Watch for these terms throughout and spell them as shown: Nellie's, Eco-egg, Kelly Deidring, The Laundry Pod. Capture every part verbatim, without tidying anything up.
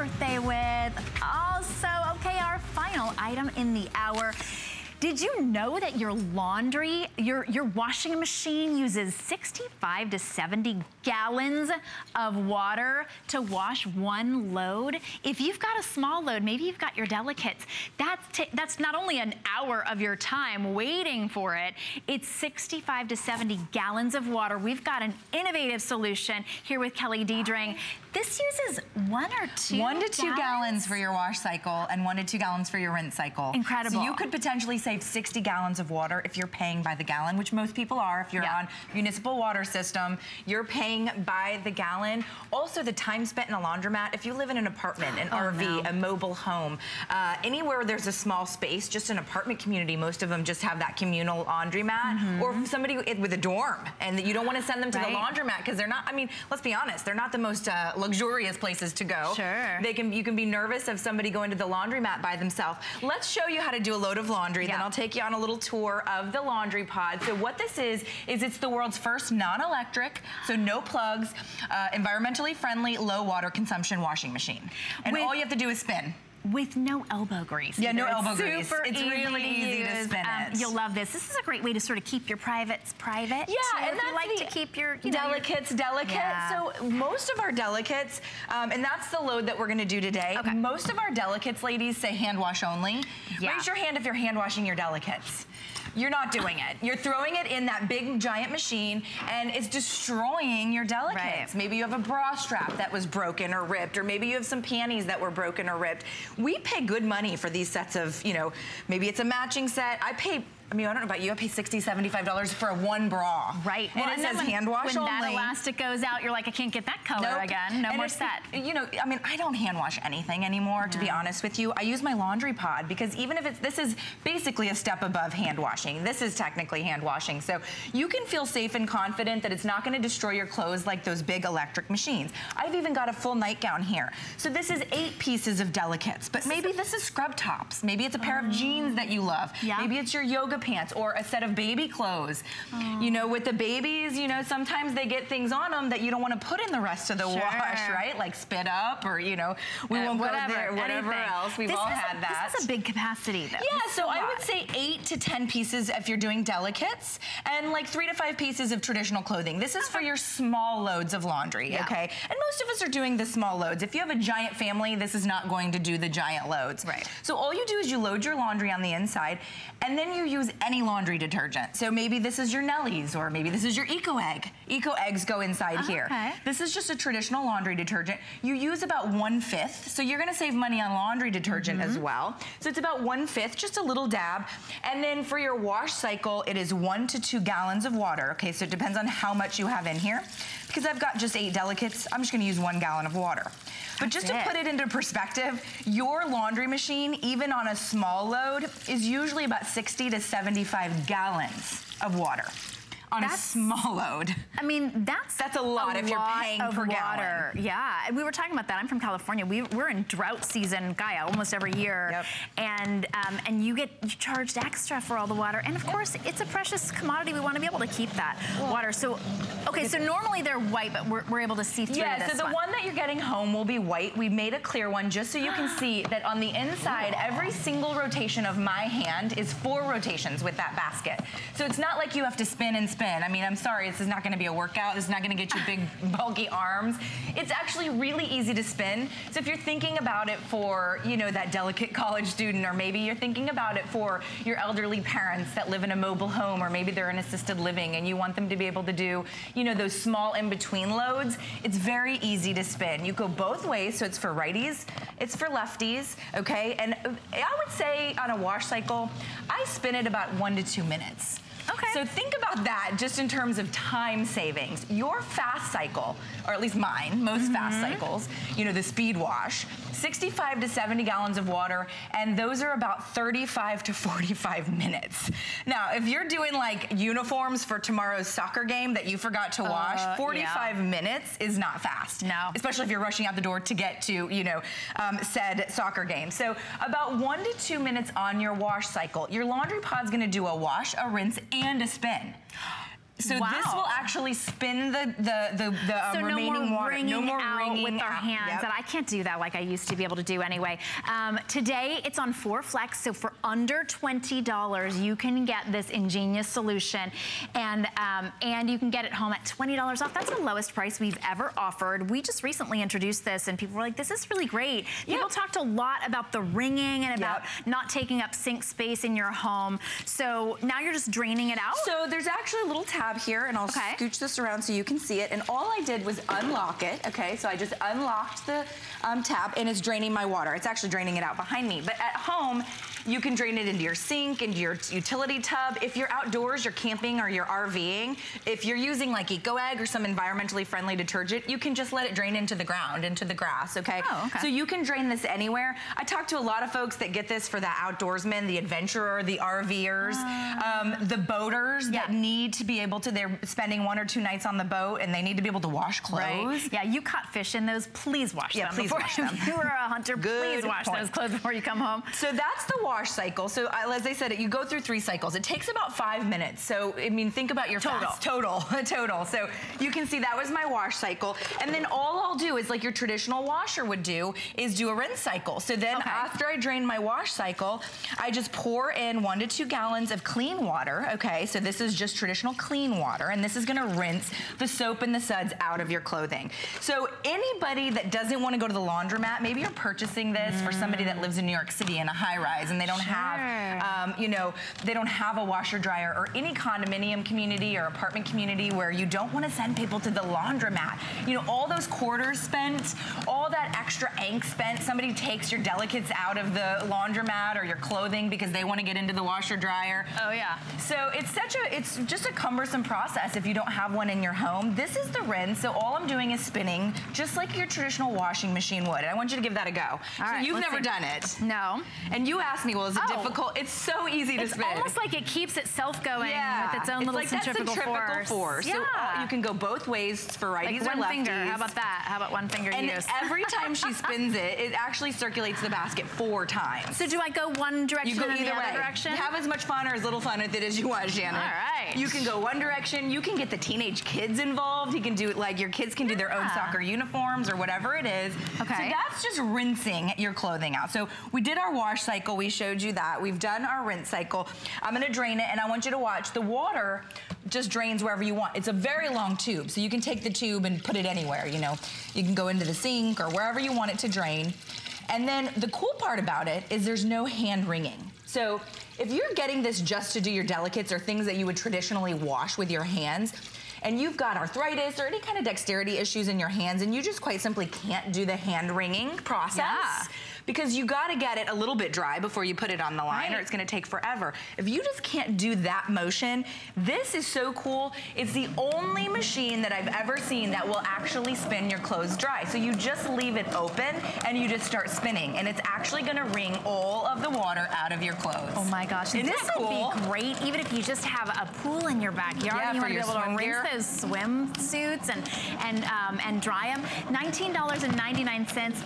birthday with. Also, okay, our final item in the hour. Did you know that your laundry, your, your washing machine uses sixty-five to seventy gallons of water to wash one load? If you've got a small load, maybe you've got your delicates, that's, t that's not only an hour of your time waiting for it, it's sixty-five to seventy gallons of water. We've got an innovative solution here with Kelly Deidring. This uses one or two One to two gallons? gallons for your wash cycle and one to two gallons for your rinse cycle. Incredible. So you could potentially save sixty gallons of water if you're paying by the gallon, which most people are. If you're yeah. on municipal water system, you're paying by the gallon. Also the time spent in a laundromat, if you live in an apartment, an oh, R V, no. a mobile home, uh, anywhere there's a small space, just an apartment community, most of them just have that communal laundromat, mm-hmm. or somebody with a dorm, and you don't want to send them to right. the laundromat because they're not, I mean, let's be honest, they're not the most uh, luxurious places to go. Sure. They can, you can be nervous of somebody going to the laundromat by themselves. Let's show you how to do a load of laundry, yeah. then I'll take you on a little tour of the Laundry Pod. So what this is, is it's the world's first non-electric, so no plugs, uh, environmentally friendly, low water consumption washing machine. And With all you have to do is spin. With no elbow grease. Yeah, no elbow grease. Super easy. It's really easy to spin it. Um, you'll love this. This is a great way to sort of keep your privates private. Yeah, and that's like to keep your delicates delicate. So most of our delicates, um, and that's the load that we're going to do today. Okay. Most of our delicates, ladies, say hand wash only. Yeah. Raise your hand if you're hand washing your delicates. You're not doing it. You're throwing it in that big giant machine and it's destroying your delicates. Right. Maybe you have a bra strap that was broken or ripped, or maybe you have some panties that were broken or ripped. We pay good money for these sets of, you know, maybe it's a matching set. I pay, I mean, I don't know about you, I pay sixty dollars, seventy-five dollars for a one bra. Right. And well, it and says when, hand wash when only. When that elastic goes out, you're like, I can't get that color nope. again. No and more set. You know, I mean, I don't hand wash anything anymore, yeah. to be honest with you. I use my Laundry Pod because even if it's, this is basically a step above hand washing. This is technically hand washing. So you can feel safe and confident that it's not going to destroy your clothes like those big electric machines. I've even got a full nightgown here. So this is eight pieces of delicates, but maybe this is scrub tops. Maybe it's a pair um, of jeans that you love. Yeah. Maybe it's your yoga pants or a set of baby clothes. Aww. You know, with the babies, you know, sometimes they get things on them that you don't want to put in the rest of the sure. wash, right? Like spit up, or, you know, we uh, won't whatever, go there, whatever anything. else. We've this all had a, that. This is a big capacity, though. Yeah, it's so I would say eight to ten pieces if you're doing delicates, and like three to five pieces of traditional clothing. This is for your small loads of laundry, yeah. okay? And most of us are doing the small loads. If you have a giant family, this is not going to do the giant loads. Right. So all you do is you load your laundry on the inside, and then you use use any laundry detergent. So maybe this is your Nellie's, or maybe this is your Eco-egg. Eco-eggs go inside oh, here. Okay. This is just a traditional laundry detergent. You use about one-fifth, so you're gonna save money on laundry detergent mm-hmm. as well. So it's about one-fifth, just a little dab. And then for your wash cycle, it is one to two gallons of water. Okay, so it depends on how much you have in here. Because I've got just eight delicates, I'm just gonna use one gallon of water. But That's just to it. put it into perspective, your laundry machine, even on a small load, is usually about sixty to seventy-five gallons of water on that's, a small load. I mean, that's that's a lot a if lot you're paying of per water. gallon. Yeah, and we were talking about that. I'm from California. We, we're in drought season, Gaia, almost every year, yep. and um, and you get you charged extra for all the water. And of yep. course, it's a precious commodity. We want to be able to keep that well, water. So, okay, so normally they're white, but we're, we're able to see through yeah, this Yeah, so the one. one that you're getting home will be white. We made a clear one just so you can see that on the inside, Ooh. every single rotation of my hand is four rotations with that basket. So it's not like you have to spin and spin. I mean, I'm sorry, this is not gonna be a workout. This is not gonna get you big, bulky arms. It's actually really easy to spin. So if you're thinking about it for, you know, that delicate college student, or maybe you're thinking about it for your elderly parents that live in a mobile home, or maybe they're in assisted living and you want them to be able to do, you know, those small in-between loads, it's very easy to spin. You go both ways, so it's for righties, it's for lefties, okay? And I would say on a wash cycle, I spin it about one to two minutes. Okay. So think about that just in terms of time savings. Your fast cycle, or at least mine, most mm-hmm. fast cycles, you know, the speed wash, sixty-five to seventy gallons of water, and those are about thirty-five to forty-five minutes. Now, if you're doing like uniforms for tomorrow's soccer game that you forgot to wash, uh, forty-five yeah. minutes is not fast. No. Especially if you're rushing out the door to get to, you know, um, said soccer game. So about one to two minutes on your wash cycle. Your Laundry Pod's gonna do a wash, a rinse, and a spin. So wow. this will actually spin the the the, the um, so remaining water. No more wringing out with our hands, yep. and I can't do that like I used to be able to do anyway. Um, today it's on four flex, so for under twenty dollars you can get this ingenious solution, and um, and you can get it home at twenty dollars off. That's the lowest price we've ever offered. We just recently introduced this, and people were like, "This is really great." People yep. talked a lot about the wringing and about yep. not taking up sink space in your home. So now you're just draining it out. So there's actually a little tab here, and I'll okay. scooch this around so you can see it. And all I did was unlock it, okay? So I just unlocked the um, tab, and it's draining my water. It's actually draining it out behind me. But at home, you can drain it into your sink, into your utility tub. If you're outdoors, you're camping or you're RVing, if you're using like Eco-egg or some environmentally friendly detergent, you can just let it drain into the ground, into the grass, okay? Oh, okay. So you can drain this anywhere. I talk to a lot of folks that get this for the outdoorsmen, the adventurer, the RVers, uh, um, the boaters yeah. that need to be able to, they're spending one or two nights on the boat and they need to be able to wash clothes. Right. Yeah, you caught fish in those, please wash yeah, them. Please before, wash them. If you were a hunter, Good please wash point. those clothes before you come home. So that's the wash cycle. So as I said, you go through three cycles. It takes about five minutes. So, I mean, think about your total. Fast. Total, total. So you can see that was my wash cycle. And then all I'll do is like your traditional washer would do is do a rinse cycle. So then okay. after I drain my wash cycle, I just pour in one to two gallons of clean water. Okay, so this is just traditional clean water, and this is gonna rinse the soap and the suds out of your clothing. So anybody that doesn't wanna go to the laundromat, maybe you're purchasing this mm. for somebody that lives in New York City in a high rise and they don't sure. have, um, you know, they don't have a washer dryer, or any condominium community or apartment community where you don't wanna send people to the laundromat. You know, all those quarters spent, all that extra angst spent, somebody takes your delicates out of the laundromat or your clothing because they wanna get into the washer dryer. Oh yeah. So it's such a, it's just a cumbersome process if you don't have one in your home. This is the rinse, so all I'm doing is spinning just like your traditional washing machine would. And I want you to give that a go. All so right, you've never see. done it. No. And you asked me, well, is it oh. difficult? It's so easy to it's spin. It's almost like it keeps itself going yeah. with its own it's little like centrifugal, centrifugal force. force. Yeah. So uh, you can go both ways for righties like or lefties. One finger. How about that? How about one finger And use? Every time she spins it, it actually circulates the basket four times. So do I go one direction you go and either the other way. direction? Have as much fun or as little fun with it as you want, Shannon. All right. You can go one direction. You can get the teenage kids involved. You can do it like your kids can do their yeah. own soccer uniforms or whatever it is. Okay. So that's just rinsing your clothing out. So we did our wash cycle. We showed you that. We've done our rinse cycle. I'm going to drain it, and I want you to watch. The water just drains wherever you want. It's a very long tube, so you can take the tube and put it anywhere, you know. You can go into the sink or wherever you want it to drain. And then the cool part about it is there's no hand wringing. So if you're getting this just to do your delicates or things that you would traditionally wash with your hands, and you've got arthritis or any kind of dexterity issues in your hands, and you just quite simply can't do the hand wringing process, yeah. because you gotta get it a little bit dry before you put it on the line, right. or it's gonna take forever. If you just can't do that motion, this is so cool. It's the only machine that I've ever seen that will actually spin your clothes dry. So you just leave it open and you just start spinning, and it's actually gonna wring all of the water out of your clothes. Oh my gosh, and this would cool? be great even if you just have a pool in your backyard yeah, and you wanna be able to rinse gear. those swimsuits and, and, um, and dry them. nineteen ninety-nine.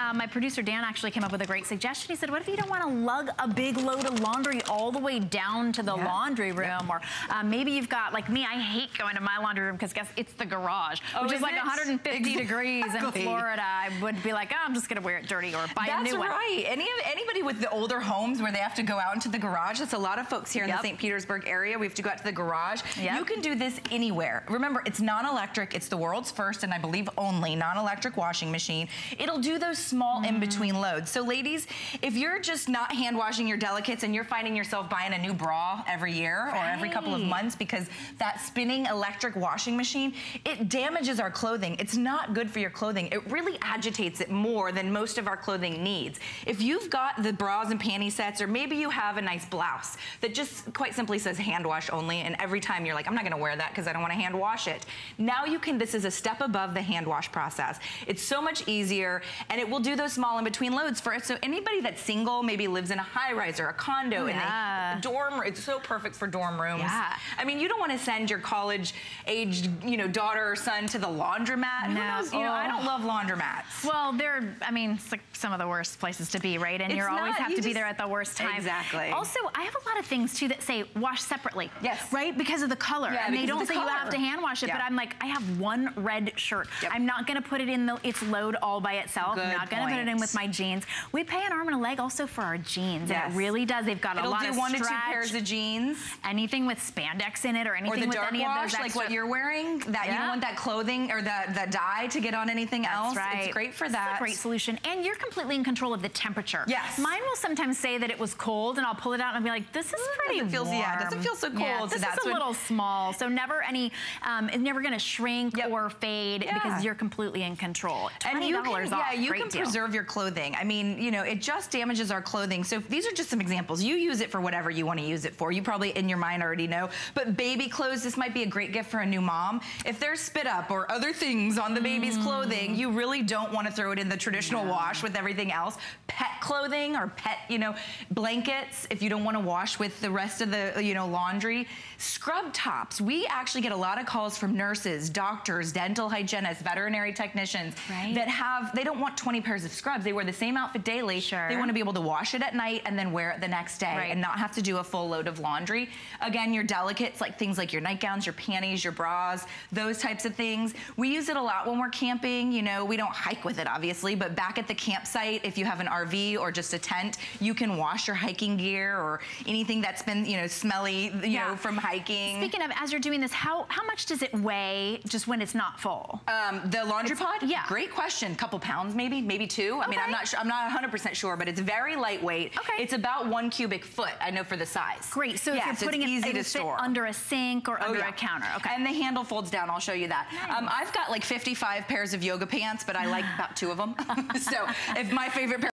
Um, my producer Dan actually came up with a great suggestion. He said, what if you don't want to lug a big load of laundry all the way down to the yeah. laundry room? Yeah. Or uh, maybe you've got, like me, I hate going to my laundry room because guess it's the garage, oh, which is like it? one hundred fifty degrees in Florida. I would be like, oh, I'm just going to wear it dirty or buy that's a new one. That's right. Any, anybody with the older homes where they have to go out into the garage, that's a lot of folks here yep. in the Saint Petersburg area. We have to go out to the garage. Yep. You can do this anywhere. Remember, it's non-electric. It's the world's first and I believe only non-electric washing machine. It'll do those small mm. in-between loads. So ladies, if you're just not hand washing your delicates and you're finding yourself buying a new bra every year right. or every couple of months because that spinning electric washing machine, it damages our clothing. It's not good for your clothing. It really agitates it more than most of our clothing needs. If you've got the bras and panty sets, or maybe you have a nice blouse that just quite simply says hand wash only, and every time you're like, I'm not gonna wear that because I don't wanna hand wash it. Now you can, this is a step above the hand wash process. It's so much easier, and it will do those small in between loads for more. So anybody that's single maybe lives in a high rise or a condo, oh, yeah. and they, dorm, it's so perfect for dorm rooms. Yeah. I mean, you don't want to send your college aged, you know, daughter or son to the laundromat. No. Who knows? Oh. You know, I don't love laundromats. Well, they're, I mean, it's like some of the worst places to be, right? And you always have you to just, be there at the worst time. Exactly. Also, I have a lot of things too that say wash separately. Yes. Right? Because of the color. Yeah, and they don't say color. You have to hand wash it, yeah. but I'm like, I have one red shirt. Yep. I'm not gonna put it in the, its load all by itself. Good I'm not gonna point. Put it in with my jeans. We pay an arm and a leg also for our jeans. Yes. And it really does. They've got It'll a lot do of one stretch. One to two pairs of jeans. Anything with spandex in it or anything or the with dark any wash, of those extra. Like what you're wearing, that yeah. you don't want that clothing or that, that dye to get on anything That's else. Right. It's great for that. It's a great solution. And you're completely in control of the temperature. Yes. Mine will sometimes say that it was cold and I'll pull it out and I'll be like, this is pretty it feels, warm. Yeah, it doesn't feel so cold. Yeah, this so that's is a little small. So never any, um, it's never gonna shrink yep. or fade yeah. because you're completely in control. twenty dollars and you can, off, yeah, you can deal. preserve your clothing. I mean, you know, it just damages our clothing. So these are just some examples. You use it for whatever you wanna use it for. You probably in your mind already know, but baby clothes, this might be a great gift for a new mom. If there's spit up or other things on the baby's mm. clothing, you really don't wanna throw it in the traditional yeah. wash with everything else. Pet clothing or pet, you know, blankets, if you don't wanna wash with the rest of the, you know, laundry. Scrub tops. We actually get a lot of calls from nurses, doctors, dental hygienists, veterinary technicians right. that have, they don't want twenty pairs of scrubs. They wear the same outfit daily. Sure. They wanna be able to wash it at night and then wear it the next day right. and not have to do a full load of laundry. Again, your delicates, like things like your nightgowns, your panties, your bras, those types of things. We use it a lot when we're camping. You know, we don't hike with it, obviously, but back at the campsite, if you have an R V or just a tent, you can wash your hiking gear or anything that's been, you know, smelly, you yeah. know, from hiking. Speaking of, as you're doing this, how, how much does it weigh just when it's not full? Um, the laundry it's, pod? Yeah. Great question. Couple pounds maybe, maybe two. I okay. mean, I'm not sure, I'm not one hundred percent sure, but it's very lightweight. Okay. It's about one cubic foot, I know, for the size. Great, so yeah, if you're so putting it, easy it to store. under a sink or oh, under yeah. a counter. Okay. And the handle folds down, I'll show you that. Nice. Um, I've got like fifty-five pairs of yoga pants, but I like about two of them. So if my favorite pair